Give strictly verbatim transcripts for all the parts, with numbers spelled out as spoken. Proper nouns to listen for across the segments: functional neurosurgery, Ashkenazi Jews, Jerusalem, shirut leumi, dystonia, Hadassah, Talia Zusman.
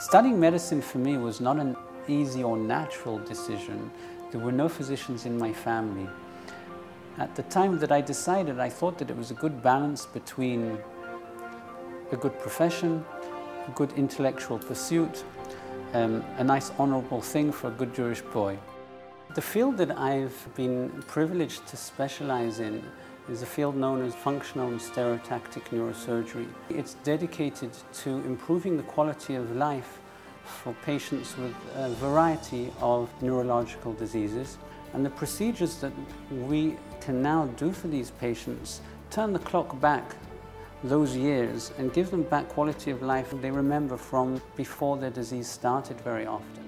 Studying medicine for me was not an easy or natural decision. There were no physicians in my family. At the time that I decided, I thought that it was a good balance between a good profession, a good intellectual pursuit, um, a nice honorable thing for a good Jewish boy. The field that I've been privileged to specialize in is a field known as functional and stereotactic neurosurgery. It's dedicated to improving the quality of life for patients with a variety of neurological diseases. And the procedures that we can now do for these patients turn the clock back those years and give them back quality of life they remember from before their disease started very often.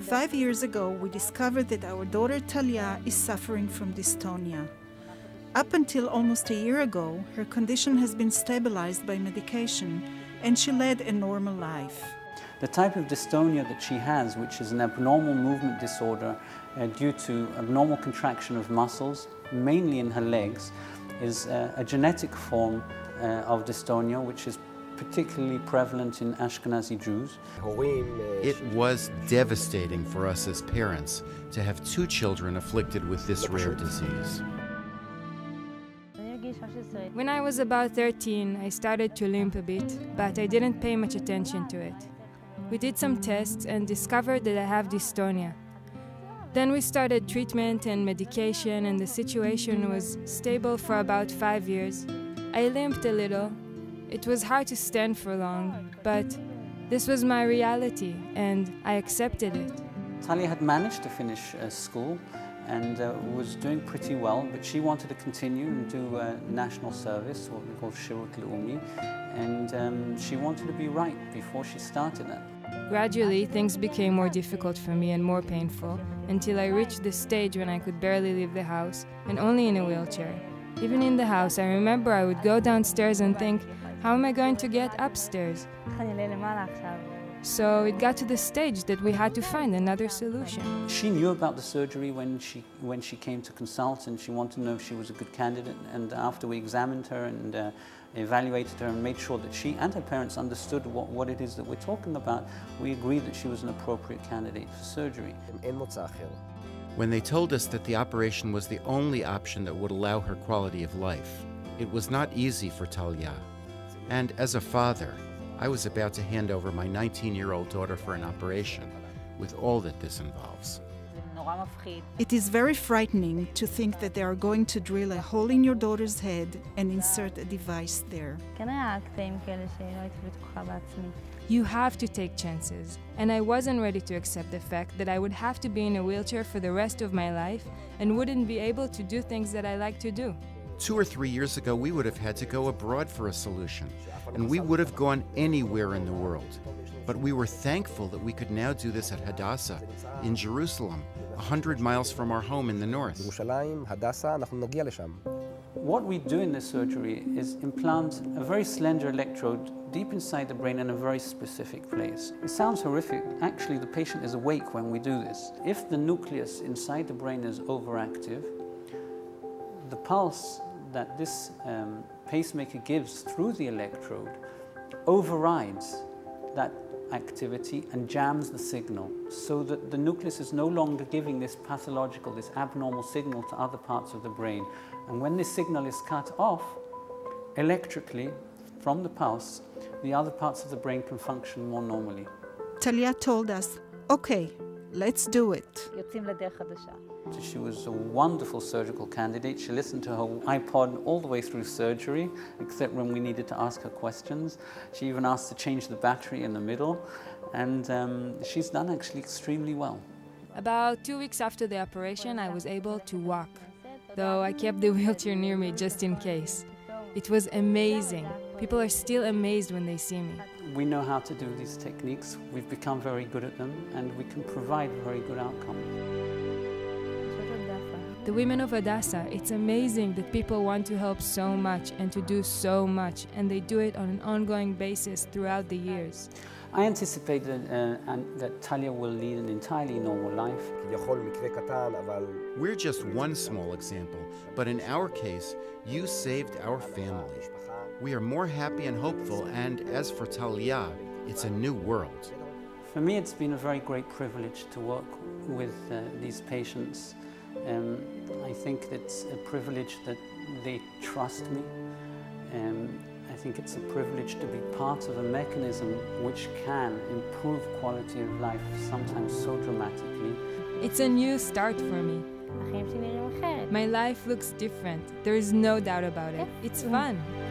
Five years ago, we discovered that our daughter Talia is suffering from dystonia. Up until almost a year ago, her condition has been stabilized by medication and she led a normal life. The type of dystonia that she has, which is an abnormal movement disorder uh, due to abnormal contraction of muscles, mainly in her legs, is uh, a genetic form uh, of dystonia, which is particularly prevalent in Ashkenazi Jews. It was devastating for us as parents to have two children afflicted with this rare disease. When I was about thirteen, I started to limp a bit, but I didn't pay much attention to it. We did some tests and discovered that I have dystonia. Then we started treatment and medication, and the situation was stable for about five years. I limped a little. It was hard to stand for long, but this was my reality, and I accepted it. Talia had managed to finish uh, school and uh, was doing pretty well, but she wanted to continue and do uh, national service, what we call shirut leumi, and um, she wanted to be right before she started that. Gradually, things became more difficult for me and more painful, until I reached the stage when I could barely leave the house, and only in a wheelchair. Even in the house, I remember I would go downstairs and think, how am I going to get upstairs? So it got to the stage that we had to find another solution. She knew about the surgery when she, when she came to consult, and she wanted to know if she was a good candidate. And after we examined her and uh, evaluated her and made sure that she and her parents understood what, what it is that we're talking about, we agreed that she was an appropriate candidate for surgery. When they told us that the operation was the only option that would allow her quality of life, it was not easy for Talia. And as a father, I was about to hand over my nineteen-year-old daughter for an operation, with all that this involves. It is very frightening to think that they are going to drill a hole in your daughter's head and insert a device there. You have to take chances, and I wasn't ready to accept the fact that I would have to be in a wheelchair for the rest of my life and wouldn't be able to do things that I like to do. Two or three years ago, we would have had to go abroad for a solution, and we would have gone anywhere in the world. But we were thankful that we could now do this at Hadassah, in Jerusalem, one hundred miles from our home in the north. What we do in this surgery is implant a very slender electrode deep inside the brain in a very specific place. It sounds horrific. Actually, the patient is awake when we do this. If the nucleus inside the brain is overactive, the pulse that this um, pacemaker gives through the electrode overrides that activity and jams the signal, so that the nucleus is no longer giving this pathological, this abnormal signal to other parts of the brain. And when this signal is cut off electrically from the pulse, the other parts of the brain can function more normally. Talia told us, okay, let's do it. She was a wonderful surgical candidate. She listened to her iPod all the way through surgery, except when we needed to ask her questions. She even asked to change the battery in the middle, and um, she's done actually extremely well. About two weeks after the operation, I was able to walk, though I kept the wheelchair near me just in case. It was amazing. People are still amazed when they see me. We know how to do these techniques. We've become very good at them, and we can provide very good outcomes. The women of Hadassah, it's amazing that people want to help so much and to do so much, and they do it on an ongoing basis throughout the years. I anticipate that, uh, and that Talia will lead an entirely normal life. We're just one small example, but in our case, you saved our family. We are more happy and hopeful, and as for Talia, It's a new world. For me, it's been a very great privilege to work with uh, these patients. Um, I think it's a privilege that they trust me. Um, I think it's a privilege to be part of a mechanism which can improve quality of life, sometimes so dramatically. It's a new start for me. My life looks different. There is no doubt about it. It's fun.